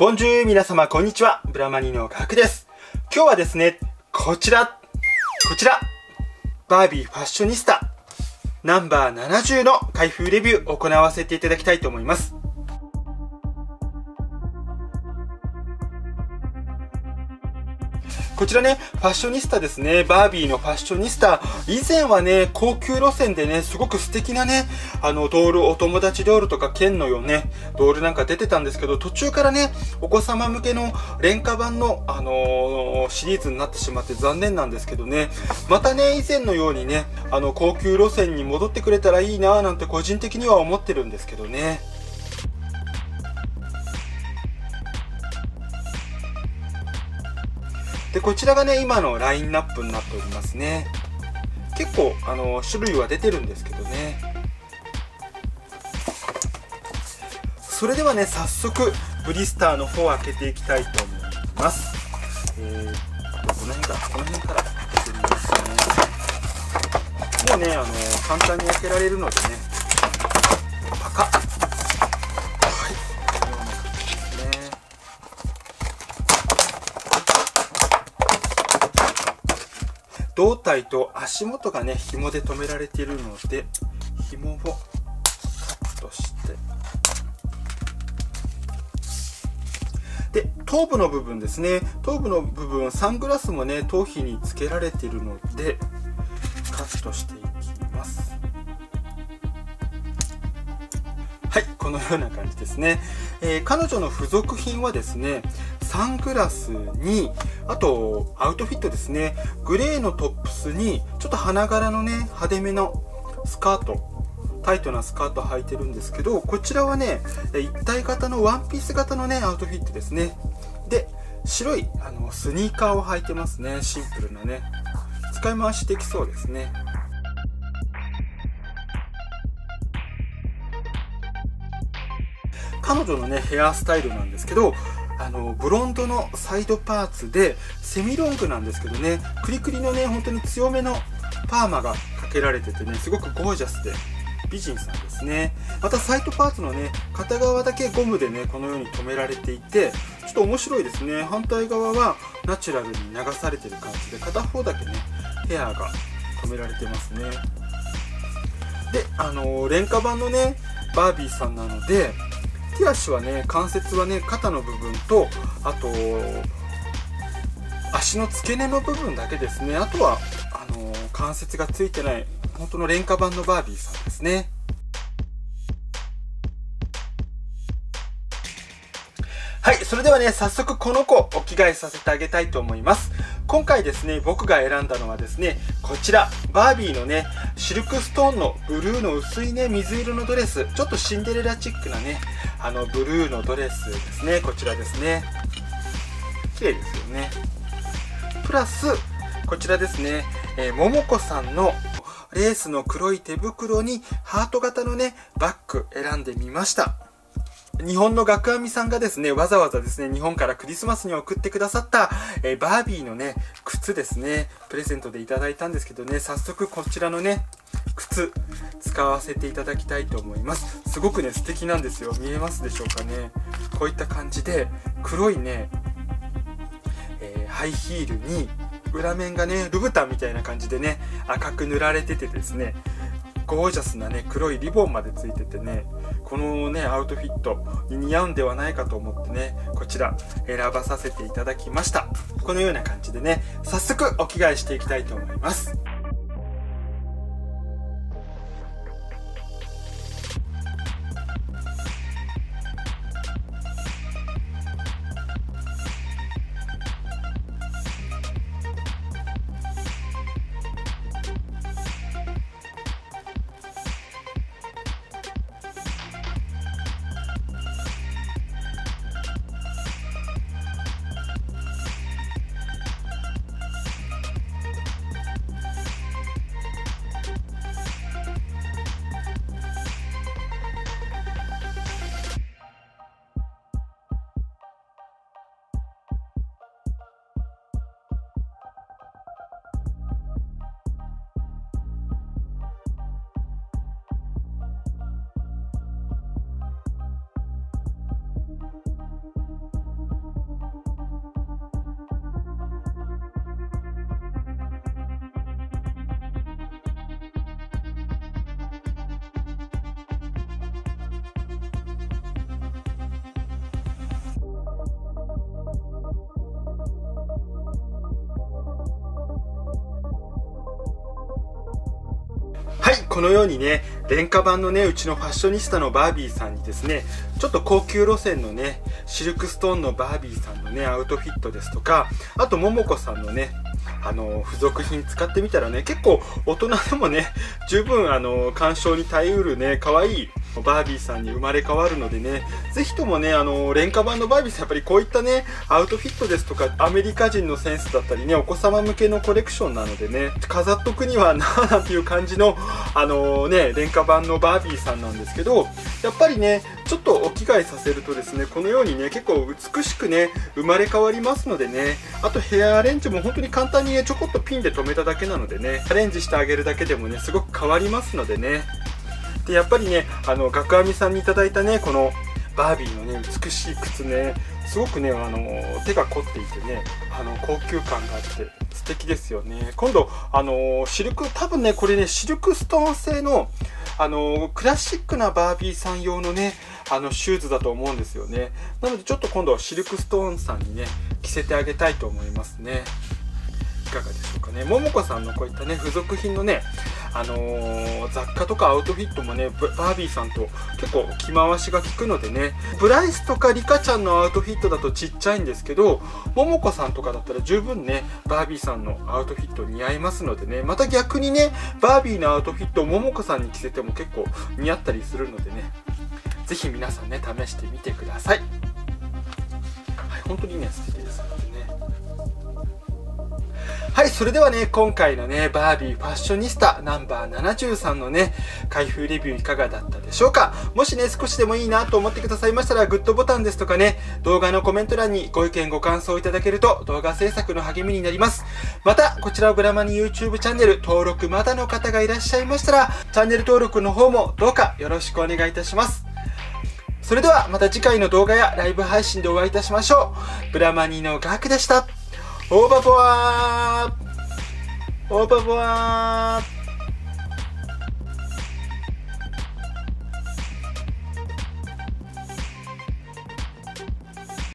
ボンジュール皆様こんにちは、ブラマニのガクです。今日はですね、こちら、バービーファッショニスタナンバー70の開封レビューを行わせていただきたいと思います。こちらね、ファッショニスタですね。バービーのファッショニスタ。以前はね、高級路線でね、すごく素敵なね、ドール、お友達ドールとか、剣のようね、ドールなんか出てたんですけど、途中からね、お子様向けの廉価版の、シリーズになってしまって残念なんですけどね。またね、以前のようにね、高級路線に戻ってくれたらいいなぁなんて個人的には思ってるんですけどね。で、こちらがね、今のラインナップになっておりますね。結構、種類は出てるんですけどね。それではね、早速、ブリスターの方を開けていきたいと思います。この辺から開けてみますね。もうね、簡単に開けられるのでね、パカッ。胴体と足元がね、紐で留められているので、紐をカットして、で、頭部の部分ですね。頭部の部分、サングラスもね、頭皮につけられているので、カットしていきます。はい、このような感じですね。彼女の付属品はですね、サングラスに、あとアウトフィットですね、グレーのトップスにちょっと花柄のね、派手めのスカート、タイトなスカート履いてるんですけど、こちらはね、一体型のワンピース型のね、アウトフィットですね。で、白いスニーカーを履いてますね。シンプルなね、使い回しできそうですね。彼女のね、ヘアスタイルなんですけど、ブロンドのサイドパーツで、セミロングなんですけどね、クリクリのね、本当に強めのパーマがかけられててね、すごくゴージャスで、美人さんですね。また、サイドパーツのね、片側だけゴムでね、このように留められていて、ちょっと面白いですね。反対側はナチュラルに流されてる感じで、片方だけね、ヘアが留められてますね。で、廉価版のね、バービーさんなので、手足はね、関節はね、肩の部分と、あと足の付け根の部分だけですね。あとは関節がついてない本当の廉価版のバービーさんですね。はい、それではね、早速この子をお着替えさせてあげたいと思います。今回ですね、僕が選んだのはですね、こちら、バービーのね、シルクストーンのブルーの薄いね、水色のドレス、ちょっとシンデレラチックなね、ブルーのドレスですね。こちらですね。綺麗ですよね。プラス、こちらですね、ももこさんのレースの黒い手袋にハート型のね、バッグ選んでみました。日本のガクアミさんがですね、わざわざですね、日本からクリスマスに送ってくださった、バービーのね、靴ですね、プレゼントでいただいたんですけどね、早速こちらのね、靴、使わせていただきたいと思います。すごくね、素敵なんですよ。見えますでしょうかね。こういった感じで、黒いね、ハイヒールに、裏面がね、ルブタンみたいな感じでね、赤く塗られててですね、ゴージャスなね、黒いリボンまでついててね、このね、アウトフィットに似合うんではないかと思ってね、こちら選ばさせていただきました。このような感じでね、早速お着替えしていきたいと思います。このようにね、廉価版のね、うちのファッショニスタのバービーさんにですね、ちょっと高級路線のね、シルクストーンのバービーさんのね、アウトフィットですとか、あとももこさんのね、付属品使ってみたらね、結構大人でもね、十分鑑賞に耐えうるね、可愛いバービーさんに生まれ変わるのでね、ぜひともね、廉価版のバービーさん、やっぱりこういったね、アウトフィットですとか、アメリカ人のセンスだったりね、お子様向けのコレクションなのでね、飾っとくにはなあなんていう感じの、ね、廉価版のバービーさんなんですけど、やっぱりね、ちょっとお着替えさせるとですね、このようにね、結構美しくね、生まれ変わりますのでね、あとヘアアレンジも本当に簡単にね、ちょこっとピンで留めただけなのでね、アレンジしてあげるだけでもね、すごく変わりますのでね、でやっぱりね、学編みさんにいただいたね、このバービーのね、美しい靴ね、すごくね、手が凝っていてね、高級感があって素敵ですよね。今度シルク、多分ねこれね、シルクストーン製のクラシックなバービーさん用のね、シューズだと思うんですよね。なのでちょっと今度はシルクストーンさんにね、着せてあげたいと思いますね。いかがでしょうかね。ももこさんのこういったね、付属品のね、雑貨とかアウトフィットもね、バービーさんと結構着回しが効くのでね、ブライスとかリカちゃんのアウトフィットだとちっちゃいんですけど、ももこさんとかだったら十分ね、バービーさんのアウトフィット似合いますのでね、また逆にね、バービーのアウトフィットをももこさんに着せても結構似合ったりするのでね、是非皆さんね、試してみてください。はい、本当にね、素敵ですよね。はい、それではね、今回のね、バービーファッショニスタナンバー73のね、開封レビューいかがだったでしょうか。もしね、少しでもいいなと思ってくださいましたら、グッドボタンですとかね、動画のコメント欄にご意見ご感想いただけると動画制作の励みになります。また、こちらをブラマニ YouTube チャンネル登録まだの方がいらっしゃいましたら、チャンネル登録の方もどうかよろしくお願いいたします。それではまた次回の動画やライブ配信でお会いいたしましょう。ブラマニのガクでした。オーバーボアー